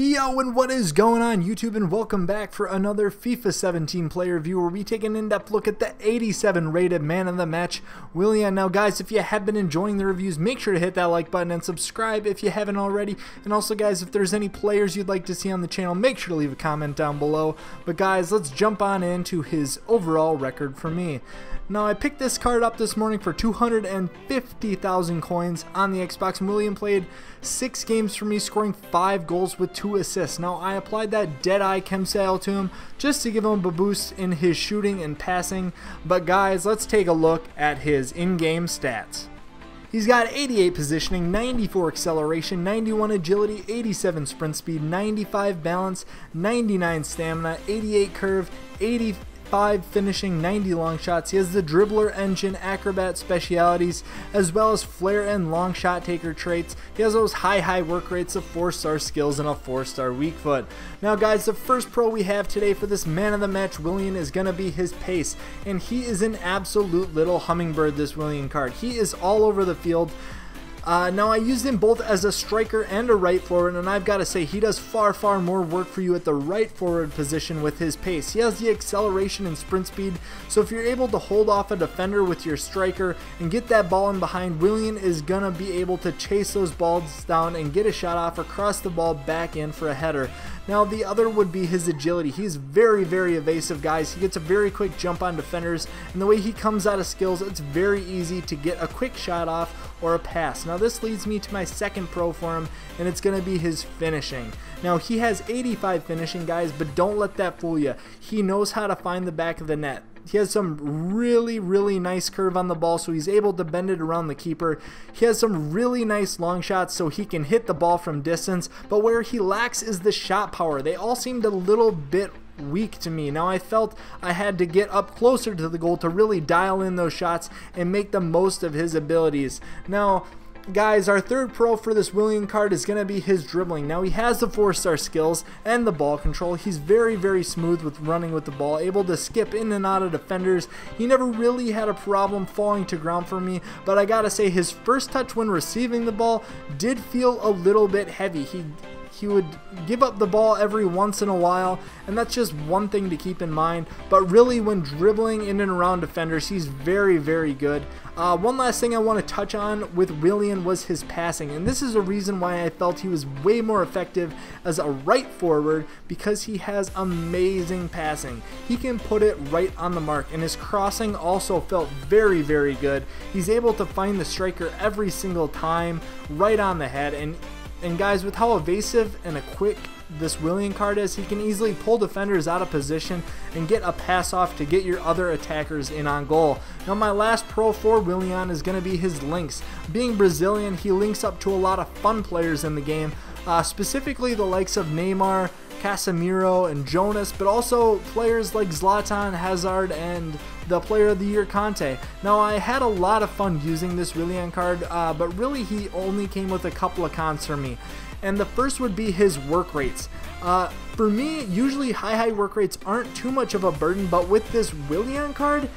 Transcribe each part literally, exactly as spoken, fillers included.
Yo, and what is going on YouTube, and welcome back for another FIFA seventeen player review where we take an in-depth look at the eighty-seven rated man of the match, Willian. Now guys, if you have been enjoying the reviews, make sure to hit that like button and subscribe if you haven't already. And also guys, if there's any players you'd like to see on the channel, make sure to leave a comment down below. But guys, let's jump on into his overall record for me. Now I picked this card up this morning for two hundred fifty thousand coins on the Xbox, and Willian played six games for me, scoring five goals with two assists. Now I applied that Deadeye chem sale to him just to give him a boost in his shooting and passing. But guys, let's take a look at his in-game stats. He's got eighty-eight positioning, ninety-four acceleration, ninety-one agility, eighty-seven sprint speed, ninety-five balance, ninety-nine stamina, eighty-eight curve, eighty-five finishing, ninety long shots. He has the dribbler, engine, acrobat specialities, as well as flare and long shot taker traits. He has those high high work rates, of four star skills, and a four star weak foot. Now guys, the first pro we have today for this man of the match Willian is gonna be his pace, and he is an absolute little hummingbird, this Willian card. He is all over the field. Uh, now I used him both as a striker and a right forward, and I've got to say he does far far more work for you at the right forward position with his pace. He has the acceleration and sprint speed, so if you're able to hold off a defender with your striker and get that ball in behind, Willian is going to be able to chase those balls down and get a shot off or cross the ball back in for a header. Now the other would be his agility. He's very very evasive guys. He gets a very quick jump on defenders, and the way he comes out of skills, it's very easy to get a quick shot off or a pass. Now this leads me to my second pro for him, and it's going to be his finishing. Now he has eighty-five finishing guys, but don't let that fool you. He knows how to find the back of the net. He has some really really nice curve on the ball, so he's able to bend it around the keeper. He has some really nice long shots, so he can hit the ball from distance, but where he lacks is the shot power. They all seemed a little bit weak to me. Now I felt I had to get up closer to the goal to really dial in those shots and make the most of his abilities. Now guys, our third pro for this Willian card is going to be his dribbling. Now he has the four star skills and the ball control. He's very very smooth with running with the ball, able to skip in and out of defenders. He never really had a problem falling to ground for me, but I gotta say his first touch when receiving the ball did feel a little bit heavy. He He would give up the ball every once in a while, and that's just one thing to keep in mind. But really, when dribbling in and around defenders, he's very very good. Uh, one last thing I want to touch on with Willian was his passing, and this is a reason why I felt he was way more effective as a right forward, because he has amazing passing. He can put it right on the mark, and his crossing also felt very very good. He's able to find the striker every single time right on the head. and And guys, with how evasive and a quick this Willian card is, he can easily pull defenders out of position and get a pass off to get your other attackers in on goal. Now my last pro for Willian is going to be his links. Being Brazilian, he links up to a lot of fun players in the game, uh, specifically the likes of Neymar, Casemiro, and Jonas, but also players like Zlatan, Hazard, and the player of the year Conte. Now I had a lot of fun using this Willian card, uh, but really he only came with a couple of cons for me. And the first would be his work rates. Uh, for me, usually high high work rates aren't too much of a burden, but with this Willian card,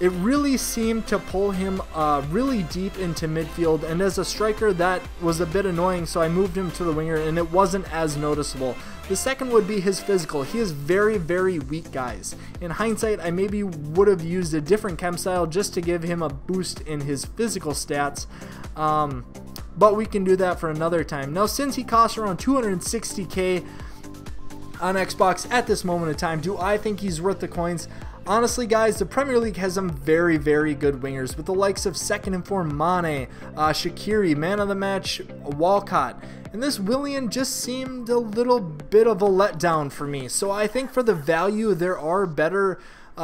it really seemed to pull him uh, really deep into midfield, and as a striker that was a bit annoying, so I moved him to the winger and it wasn't as noticeable. The second would be his physical. He is very very weak guys. In hindsight, I maybe would have used a different chem style just to give him a boost in his physical stats, um, but we can do that for another time. Now since he costs around two hundred sixty K on Xbox at this moment in time, do I think he's worth the coins? Honestly guys, the Premier League has some very very good wingers, with the likes of second and form Mane, uh, Shaqiri, man of the match Walcott, and this Willian just seemed a little bit of a letdown for me. So I think for the value there are better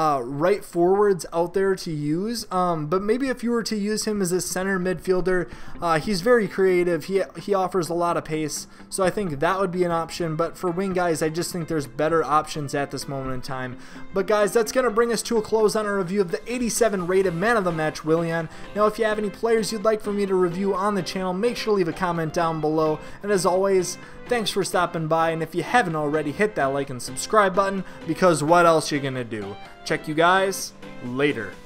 Uh, right forwards out there to use, um, but maybe if you were to use him as a center midfielder, uh, he's very creative. He, he offers a lot of pace, so I think that would be an option. But for wing guys, I just think there's better options at this moment in time. But guys, that's going to bring us to a close on our review of the eighty-seven rated man of the match Willian. Now if you have any players you'd like for me to review on the channel, make sure to leave a comment down below, and as always, thanks for stopping by, and if you haven't already, hit that like and subscribe button, because what else you gonna do? Check you guys later.